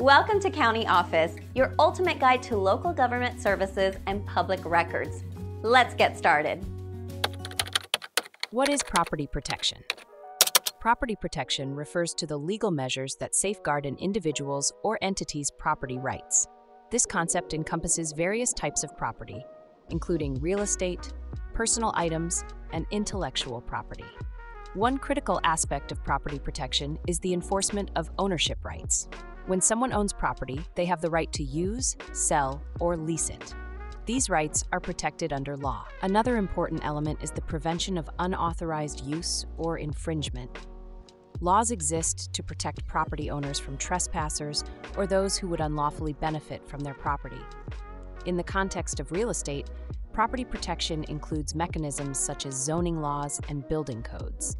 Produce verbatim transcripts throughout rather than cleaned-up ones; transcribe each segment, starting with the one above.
Welcome to County Office, your ultimate guide to local government services and public records. Let's get started. What is property protection? Property protection refers to the legal measures that safeguard an individual's or entity's property rights. This concept encompasses various types of property, including real estate, personal items, and intellectual property. One critical aspect of property protection is the enforcement of ownership rights. When someone owns property, they have the right to use, sell, or lease it. These rights are protected under law. Another important element is the prevention of unauthorized use or infringement. Laws exist to protect property owners from trespassers or those who would unlawfully benefit from their property. In the context of real estate, property protection includes mechanisms such as zoning laws and building codes.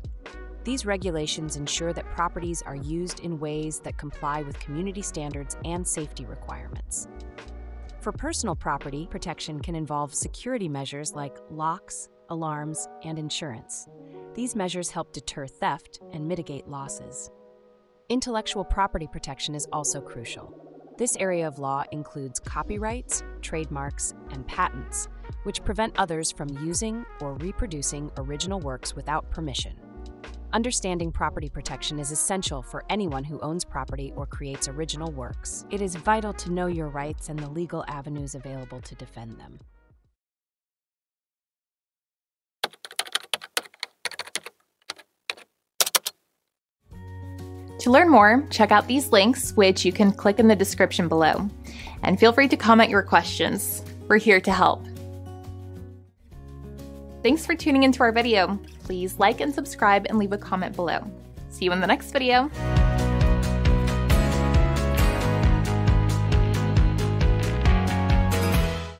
These regulations ensure that properties are used in ways that comply with community standards and safety requirements. For personal property, protection can involve security measures like locks, alarms, and insurance. These measures help deter theft and mitigate losses. Intellectual property protection is also crucial. This area of law includes copyrights, trademarks, and patents, which prevent others from using or reproducing original works without permission. Understanding property protection is essential for anyone who owns property or creates original works. It is vital to know your rights and the legal avenues available to defend them. To learn more, check out these links, which you can click in the description below. And feel free to comment your questions. We're here to help. Thanks for tuning into our video. Please like and subscribe and leave a comment below. See you in the next video.